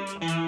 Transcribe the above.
Están matando.